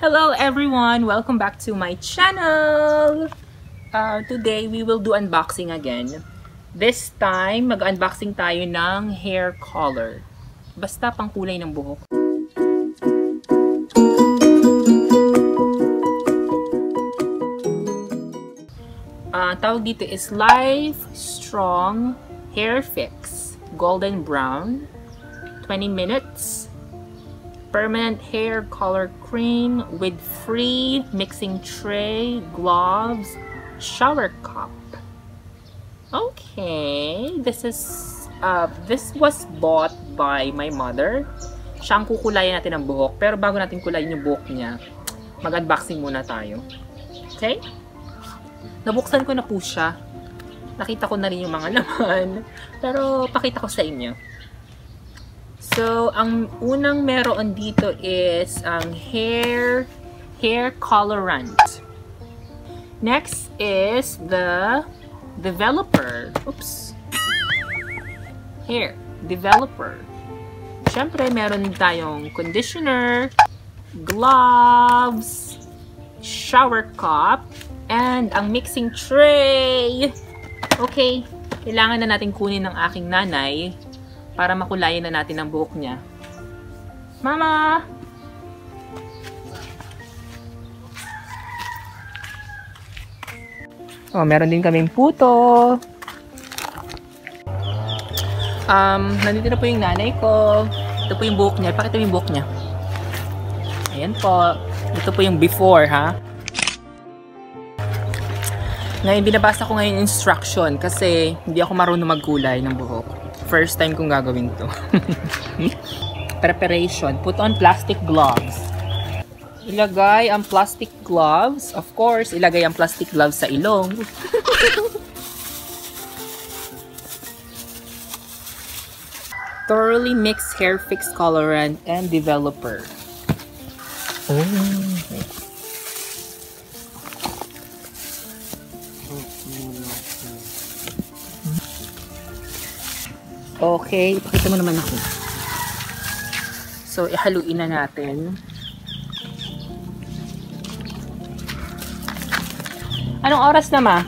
Hello everyone, welcome back to my channel. Today we will do unboxing again. This time mag-unboxing tayo ng hair color, basta pang kulay ng buhok. Tawag dito is LifeStrong Hairfix Golden Brown 20 minutes permanent hair color cream with free mixing tray, gloves, shower cup. Okay, this was bought by my mother. Siyang kukulayan natin ang buhok, pero bago natin kulayin yung buhok niya, mag-unboxing muna tayo. Okay? Nabuksan ko na po siya. Nakita ko na rin yung mga laman, pero pakita ko sa inyo. So, ang unang meron dito is ang hair colorant. Next is the developer. Oops. Hair developer. Siyempre, meron tayong conditioner, gloves, shower cup, and ang mixing tray. Okay, kailangan na natin kunin ng aking nanay para makulayan na natin ang buhok niya. Mama! Oh, meron din kaming puto. Nandito na po yung nanay ko. Ito po yung buhok niya. Pakita mo yung buhok niya. Ayan po. Ito po yung before, ha? Ngayon, binabasa ko ngayon instruction kasi hindi ako marunong magkulay ng buhok. First time kong gagawin to. Preparation. Put on plastic gloves. Ilagay ang plastic gloves. Of course, ilagay ang plastic gloves sa ilong. Thoroughly mix hair fix colorant and developer. Oh. Okay, ipakita mo naman ako. So, ihaluin na natin. Anong oras na, ma?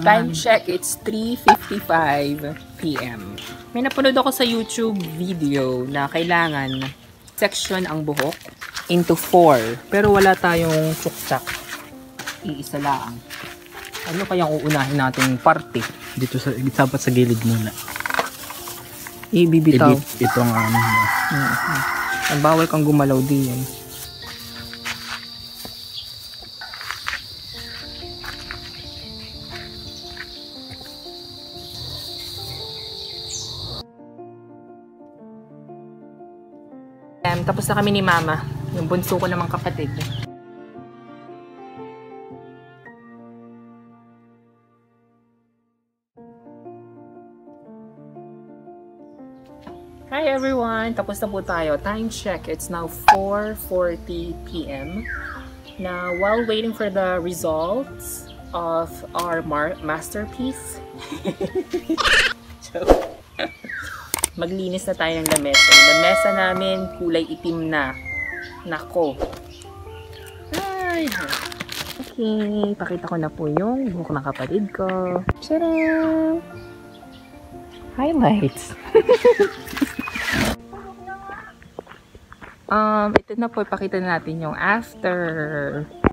Time check, it's 3:55 p.m. May napunod ako sa YouTube video na kailangan section ang buhok into 4. Pero wala tayong tsuktsak. Iisa lang. Ano kayang uunahin natin parte? Dito sa, dapat sa gilid muna. Ibibitaw. Ito ang ano. Ang bawal kang gumalaw diyan. Tapos na kami ni Mama, yung bunso ko namang kapatid. Hi everyone! Tapos na po tayo. Time check. It's now 4:40 p.m. Now, while waiting for the results of our masterpiece, so, maglinis na tayo ng lamesa. Yung lamesa namin, kulay itim na. Nako. Ay. Okay, pakita ko na po yung buhok ng kapatid ko. Tcharam! Highlights! Ito na po, ipakita natin yung after.